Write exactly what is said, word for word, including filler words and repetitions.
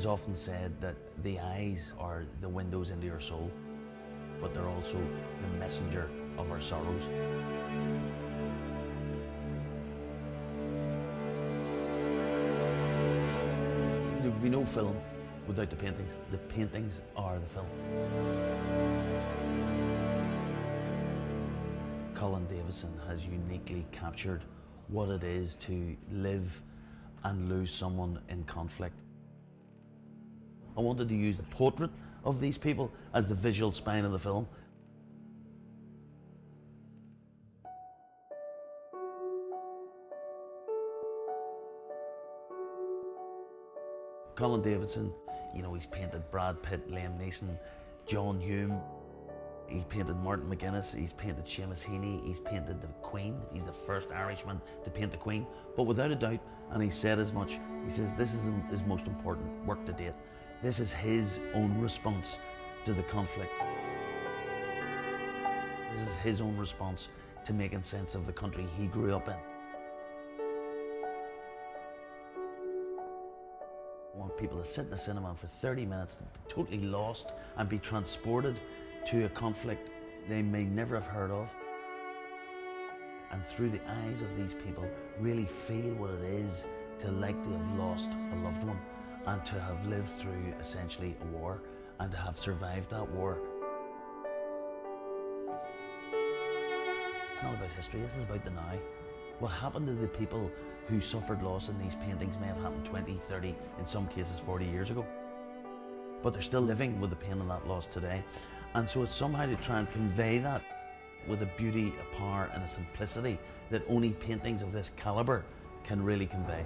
is often said that the eyes are the windows into your soul, but they're also the messenger of our sorrows. There would be no film without the paintings. The paintings are the film. Colin Davidson has uniquely captured what it is to live and lose someone in conflict. I wanted to use the portrait of these people as the visual spine of the film. Colin Davidson, you know, he's painted Brad Pitt, Liam Neeson, John Hume. He painted Martin McGuinness, he's painted Seamus Heaney, he's painted the Queen. He's the first Irishman to paint the Queen. But without a doubt, and he said as much, he says this is his most important work to date. This is his own response to the conflict. This is his own response to making sense of the country he grew up in. I want people to sit in the cinema for thirty minutes and be totally lost and be transported to a conflict they may never have heard of, and through the eyes of these people really feel what it is to likely have lost a loved one and to have lived through essentially a war and to have survived that war. It's not about history, this is about the now. What happened to the people who suffered loss in these paintings may have happened twenty, thirty, in some cases forty years ago. But they're still living with the pain of that loss today. And so it's somehow to try and convey that with a beauty, a power and a simplicity that only paintings of this calibre can really convey.